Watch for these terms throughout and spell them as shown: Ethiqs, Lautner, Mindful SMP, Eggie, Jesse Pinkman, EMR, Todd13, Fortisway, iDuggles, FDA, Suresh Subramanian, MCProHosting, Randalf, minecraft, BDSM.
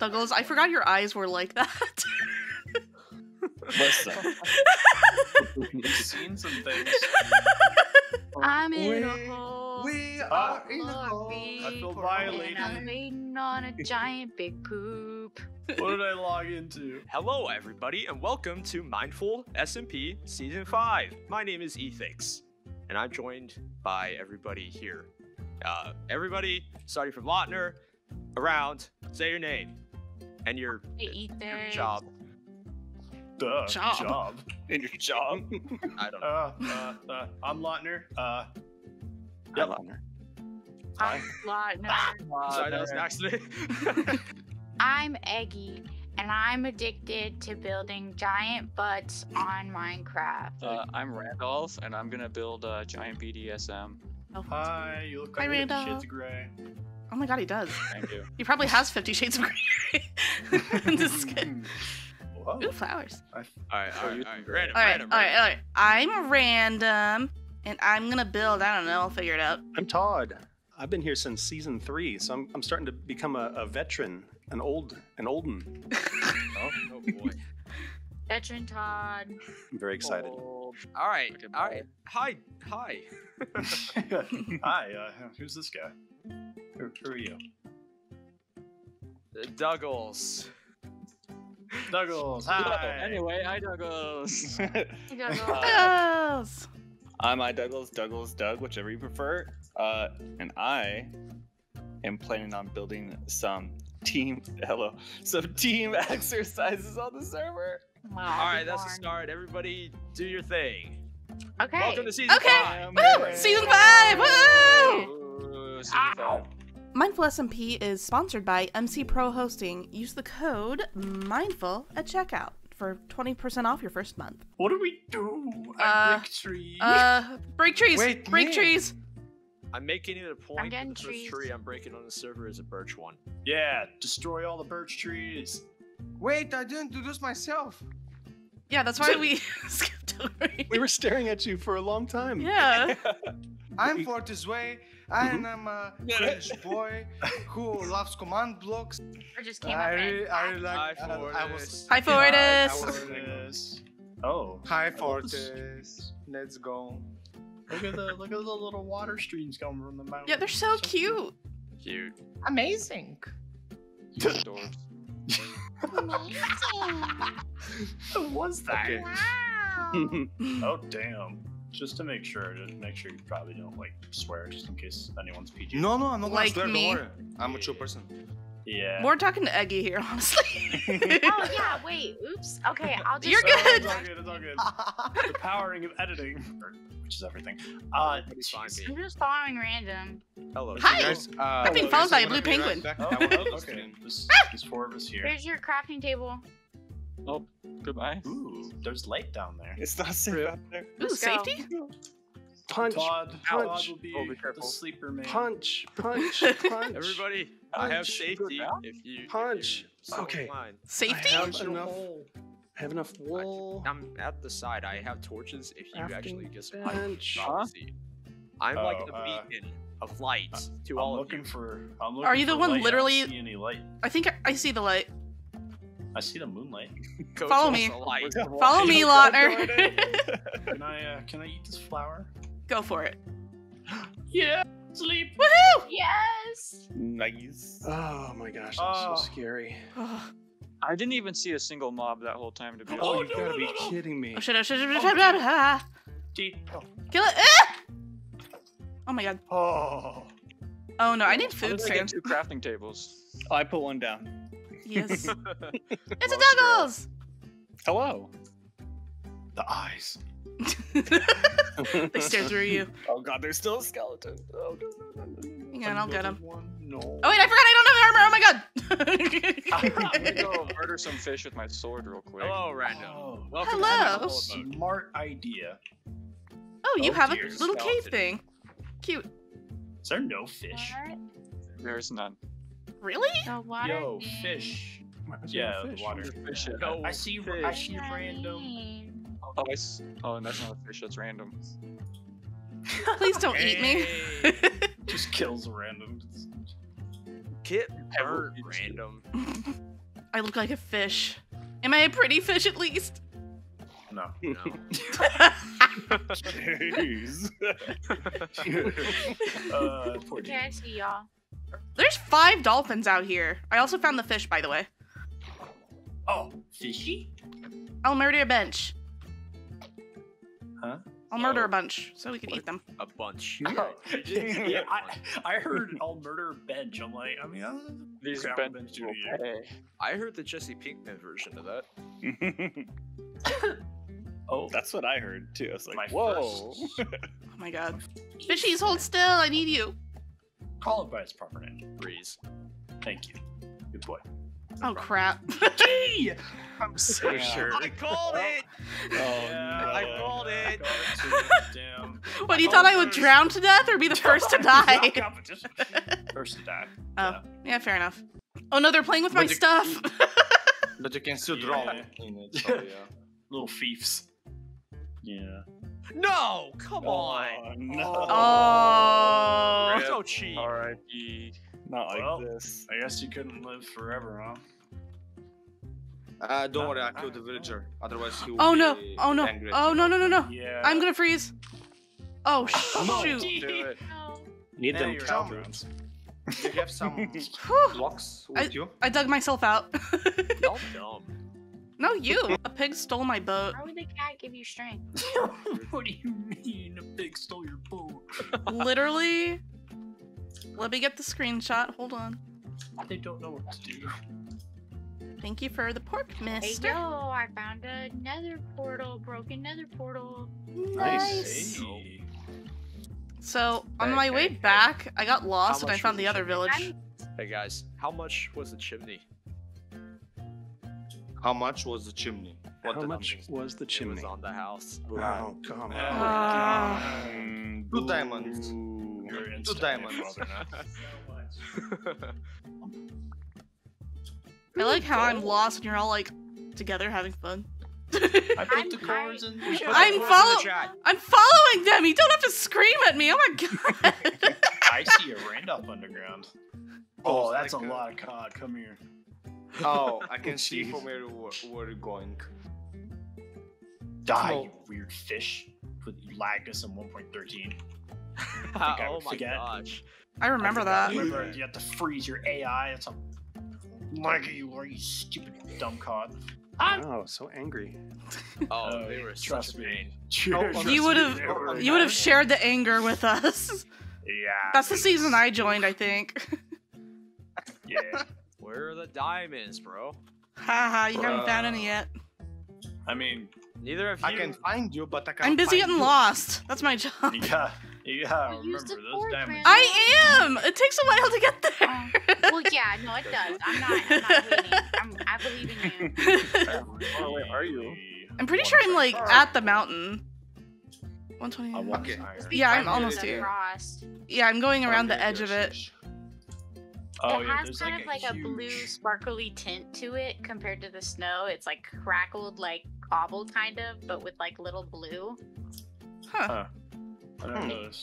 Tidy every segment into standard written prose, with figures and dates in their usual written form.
Douglas, I forgot your eyes were like that. Listen. You've seen some things. I'm in a hole. We are in a hole. I feel violated. I'm waiting on a giant big poop. What did I log into? Hello, everybody, and welcome to Mindful SMP Season 5. My name is Ethiqs, and I'm joined by everybody here. Everybody, starting from Lautner, around, say your name and your job. Duh, job. And your job. I don't know. I'm Lautner. Yeah, Lautner. I'm Lautner. Sorry, that was an accident. I'm Eggie, and I'm addicted to building giant butts on Minecraft. I'm Randalf, and I'm gonna build a giant BDSM. Oh, hi, you look like 50 Shades of Grey. Oh my god, he does. Thank you. He probably has 50 Shades of Grey. This is good. Whoa. Ooh, flowers. All right. Random. I'm Random, and I'm gonna build. I don't know. I'll figure it out. I'm Todd. I've been here since season 3, so I'm starting to become a veteran, an olden. Oh boy. Veteran Todd. I'm very excited. Oh. All right. Hi. Hi. Who's this guy? Who are you? Douglas. Hi. Anyway, iDuggles. Douglas. I'm iDuggles, Douglas, Doug, whichever you prefer. And I am planning on building some team exercises on the server. Wow, all right, that's the start. Everybody, do your thing. Okay. Welcome to season 5. Woo! Season 5. Woo! Season 5. Mindful SMP is sponsored by MCProHosting. Use the code MINDFUL at checkout for 20% off your first month. What do we do? I break trees. Break trees. Wait, break trees. I'm making it a point. I'm getting the first tree I'm breaking on the server is a birch one. Yeah, destroy all the birch trees. Wait, I didn't do this myself. Yeah, that's why we skipped over. We were staring at you for a long time. Yeah. I'm Fortisway, and I'm a British boy who loves command blocks. Or just came up in. Hi, Fortis. Oh. Hi, Fortis. Let's go. Look at the little water streams coming from the mountain. Yeah, they're so cute. Cute. Amazing. What was that? Okay. Wow. Oh damn. Just to make sure you probably don't like swear, just in case anyone's PG. No, I'm not like gonna swear. I'm a chill person. Yeah. We're talking to Eggie here, honestly. Oh yeah, wait. Oops. Okay, I'll just. You're good. It's all good. The powering of editing, which is everything. I'm just following Random. Hello. Hi. Guys, I've been followed by a blue penguin. Okay. There's 4 of us here. Here's your crafting table. Oh, goodbye. Ooh, there's light down there. It's not safe out there. Ooh, safety? Punch. Todd will be the sleeper man. Punch. Everybody, punch. I have safety. If you punch. If okay. Inclined. Safety? I have enough wool. I'm at the side. I have torches. If you actually just punch. Huh? I'm like the beacon of light to all of you. I'm looking for. Are you the one light? Literally? I don't see any light. I think I see the light. I see the moonlight. Follow me. Follow me, Lautner. Can I eat this flower? Go for it. Yeah. Sleep. Woohoo! Yes. Nice. Oh my gosh, that's so scary. I didn't even see a single mob that whole time. To be. Oh, you gotta be kidding me. Oh shit! Oh. Kill it! Ah! Oh my god. Oh. Oh no! I need food. I got 2 crafting tables. Oh, I put one down. Yes. It's a Douglas! Hello. The eyes. They stare through you. Oh god, there's still a skeleton. Oh no. Hang on, I'll get him. No. Oh wait, I forgot I don't have armor. Oh my god. I'm gonna go murder some fish with my sword real quick. Hello, Random. Oh. Welcome. Hello. Smart idea. Oh, you have a little skeleton. Cave thing. Cute. Is there no fish? There's none. Really? The water fish. Yeah, the water fish. No, I see fish. I see Random. Oh, that's not a fish. That's Random. Please don't eat me. Just kills Random. Get burnt, random. I look like a fish. Am I a pretty fish at least? No. No. Jeez. Poor dude. Can't see y'all. There's 5 dolphins out here. I also found the fish, by the way. Oh, fishy? I'll murder a bunch. Huh? I'll murder a bunch, so we can eat them. A bunch. Oh. Yeah, I heard I'll murder a bench. I'm like, I mean, there's a bench duty. I heard the Jesse Pinkman version of that. Oh, that's what I heard too. I was like, whoa. Oh my god. Fishies, hold still. I need you. Call it by its proper name. Breeze. Thank you. Good boy. Oh crap! Gee! I'm so sure. I called it. Oh, yeah, no. I called it. Damn. What, you thought I would drown to death or be the first to die? First to die. Oh, yeah, fair enough. Oh no, they're playing with my stuff. But you can still draw in it. Oh, yeah. Little thieves. Yeah. No! Come on! No. Oh, rip. So cheap. R.I.P. Not like this. I guess you couldn't live forever, huh? Don't worry, I killed the villager. Otherwise, he would be angry. Oh no! Oh no! Oh no! No! No! Yeah. I'm gonna freeze. Oh shoot! No. Need them clouds. Did you have some blocks with you? I dug myself out. No, dumb. No, you. A pig stole my boat. How would the cat give you strength? What do you mean? A pig stole your boat? Literally. Let me get the screenshot. Hold on. They don't know what to do. Thank you for the pork, mister. Hey, yo, I found another portal. Broke another portal. Nice. Hey. So, on my way back, I got lost and I found the other village. Hey, guys. How much was the chimney? How much was the chimney? How much was the chimney? It was on the house. Oh, come on. Blue diamonds. Two diamonds. I like how I'm lost and you're all like together having fun. I put the cards in the chat. I'm following them. You don't have to scream at me. Oh my god. I see a Randalf underground. Oh, that's a lot of cod. Come here. Oh, I can see from where you're going. Die, you weird fish. You lagged us in 1.13. Oh my gosh. I remember that. Remember, you have to freeze your AI. That's how laggy you are, you stupid dumb cod. Oh, so angry. Oh, they were trust me. You would have shared the anger with us. Yeah. That's the season I joined, I think. Yeah. Where are the diamonds, bro? Haha, you haven't found any yet. I mean, neither of you. I can find you, but I'm busy getting lost. That's my job. Yeah. Yeah, remember those diamonds. I am! It takes a while to get there. Well, yeah, no, it does. I'm not waiting. I believe in you. Oh, wait, are you? I'm pretty sure I'm, like, at the mountain. 128. Okay. Yeah, I'm almost here. Yeah, I'm going around the edge of it. Oh, it has kind of, like, a blue, sparkly tint to it compared to the snow. It's, like, crackled, like, cobbled, kind of, but with, like, little blue. Huh.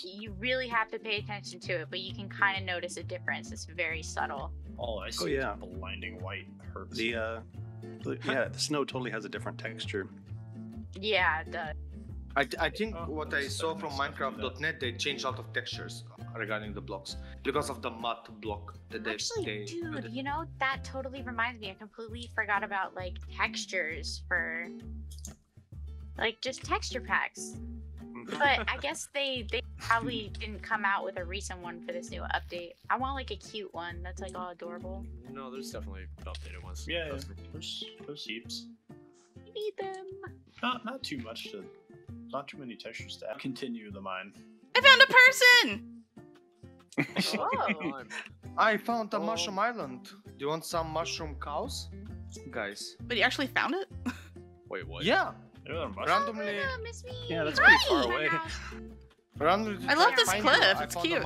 You really have to pay attention to it, but you can kind of notice a difference. It's very subtle. Oh, I see. Oh, yeah. Blinding white herbs. The snow totally has a different texture. Yeah, it does. I think what I saw from Minecraft.net, they changed a lot of textures regarding the blocks because of the mud block that they Actually, dude, you know, that totally reminds me. I completely forgot about, like, textures for, like, just texture packs. But I guess they probably didn't come out with a recent one for this new update. I want, like, a cute one that's, like, all adorable. No, there's definitely updated ones. Yeah, there's heaps. You need them. Not too much to, not too many textures to add. Continue the mine. I found a person! Oh. I found a mushroom island. Do you want some mushroom cows? Guys. But you actually found it? Wait, what? Yeah. Randomly, yeah, that's pretty far away. Randomly, I love this cliff. It's cute. Yeah.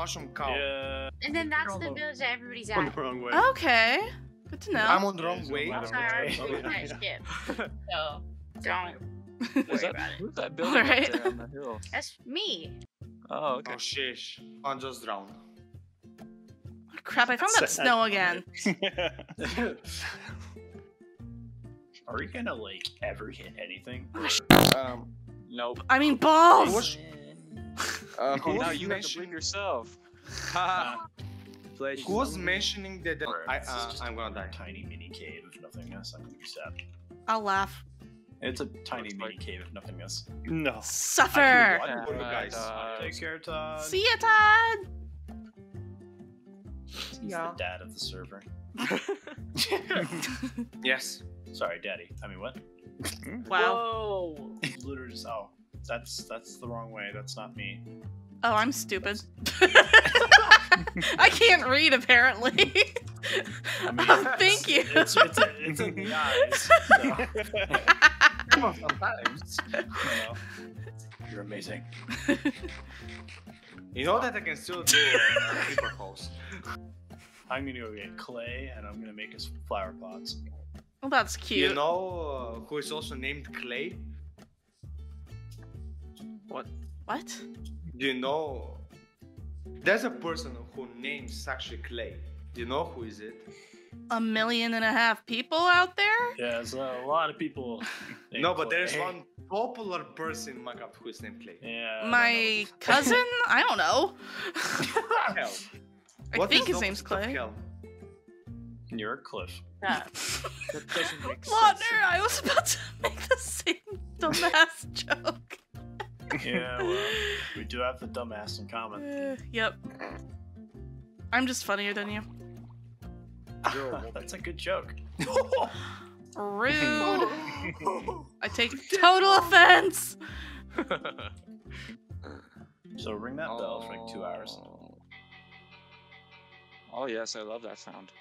And then that's the village that everybody's at. On the wrong way. Okay, good to know. I'm on the wrong way. I'm sorry, I'm gonna skip. So don't worry about it. Who's that building right there on the hill? That's me. Oh, okay. Oh, sheesh. I'm just drowned. Crap, I found that snow again. Are we gonna, like, ever hit anything? Nope. I mean, balls! Now you guys should blame yourself. Who was mentioning that I'm gonna die? Tiny mini cave, if nothing else. I'm gonna be sad. I'll laugh. It's a tiny mini cave, if nothing else. No. Suffer! Guys. Take care, Todd. See ya, Todd! He's the dad of the server. Yes. Sorry, daddy. I mean, what? Wow. Whoa. Literally just, oh, that's the wrong way. That's not me. Oh, I'm stupid. I can't read, apparently. I mean, oh, thank you. It's in the eyes. Come on, sometimes. Oh, you're amazing. You know that I can still do paper holes. I'm gonna go get clay, and I'm gonna make us flower pots. Well, that's cute. You know who is also named Clay? What? What? Do you know? There's a person who names actually Clay. Do you know who is it? 1.5 million people out there? Yeah, there's a lot of people. No, but there's one popular person in Minecraft who is named Clay. Yeah. My cousin? I don't know. Hell. I think his name's Clay. You're Cliff. Yeah. That doesn't make sense. Lautner, I was about to make the same dumbass joke. Yeah, well, we do have the dumbass in common. Yep. I'm just funnier than you. That's a good joke. Rude. I take total offense. So ring that bell for like 2 hours. Oh yes, I love that sound.